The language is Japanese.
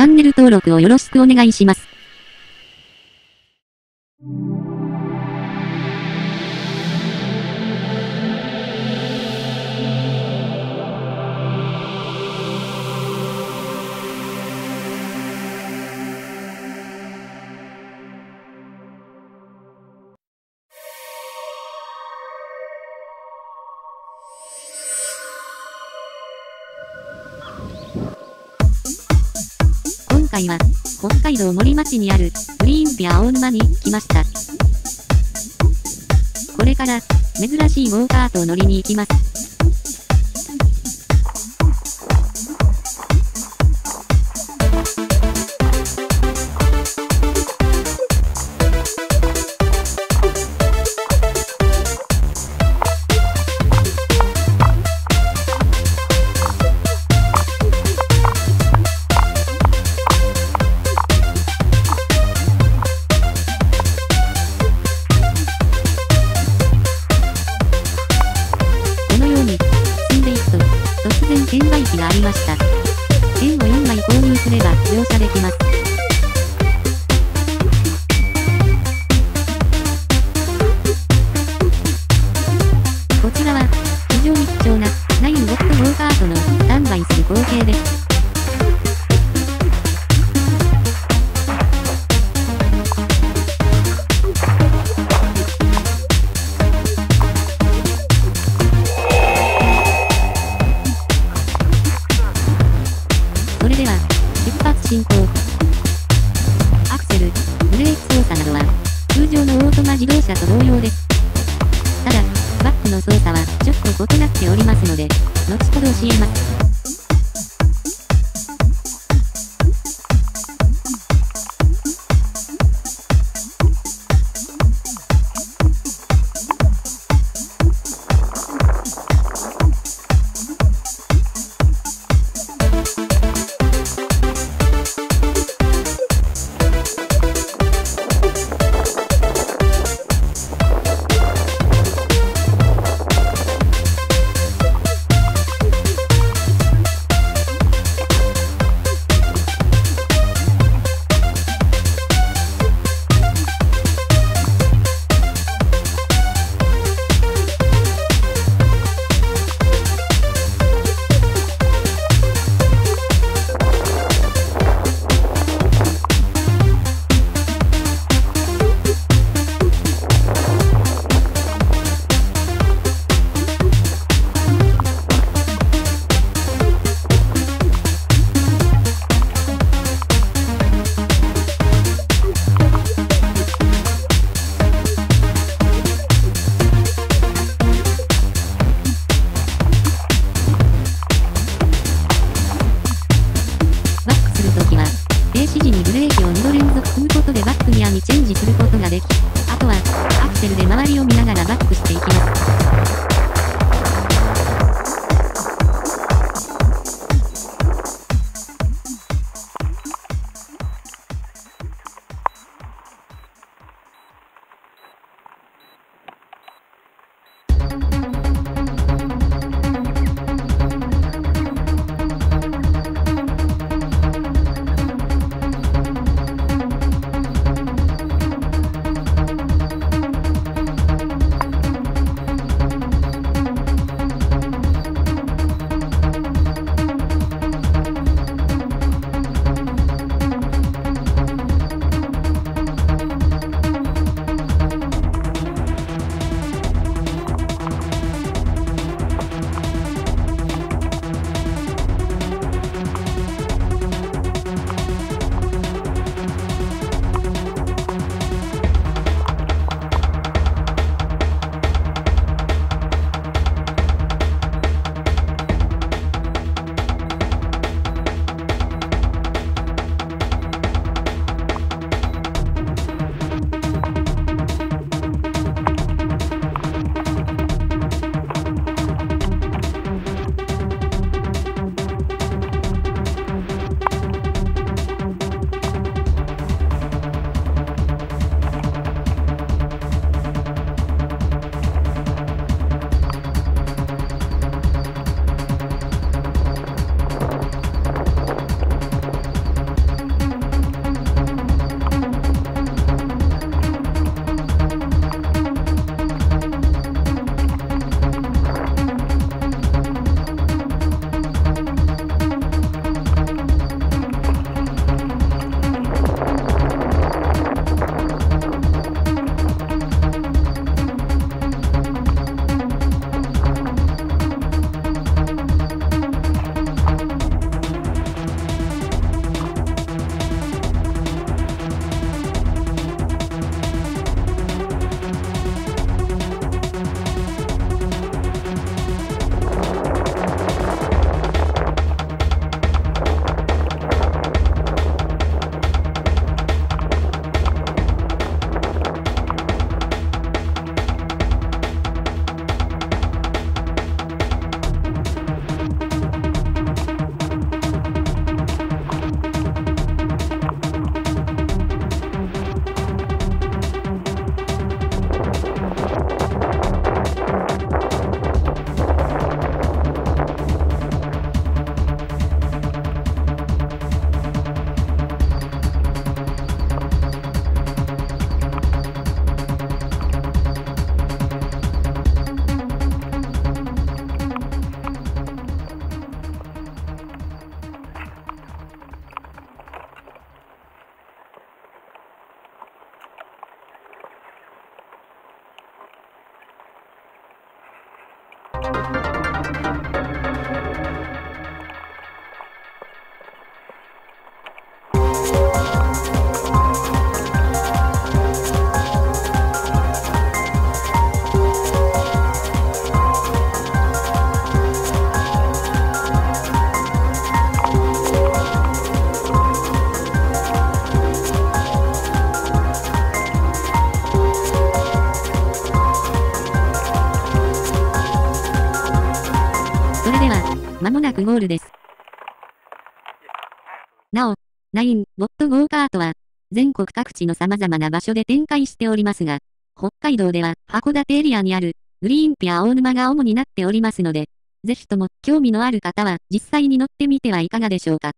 チャンネル登録をよろしくお願いします。今回は北海道森町にあるグリーンピア青沼に来ました。これから珍しいゴーカートを乗りに行きます。券売機がありました。券を4枚購入すれば乗車できます。こちらは非常に貴重なナインボットゴーカートのスタンバイする光景です。進行。アクセル、ブレーキ操作などは通常のオートマ自動車と同様です。ただ、バックの操作はちょっと異なっておりますので、後ほど教えます。それでは、間もなくゴールです。なお、9ボットゴーカートは、全国各地の様々な場所で展開しておりますが、北海道では函館エリアにある、グリーンピア大沼が主になっておりますので、ぜひとも興味のある方は実際に乗ってみてはいかがでしょうか。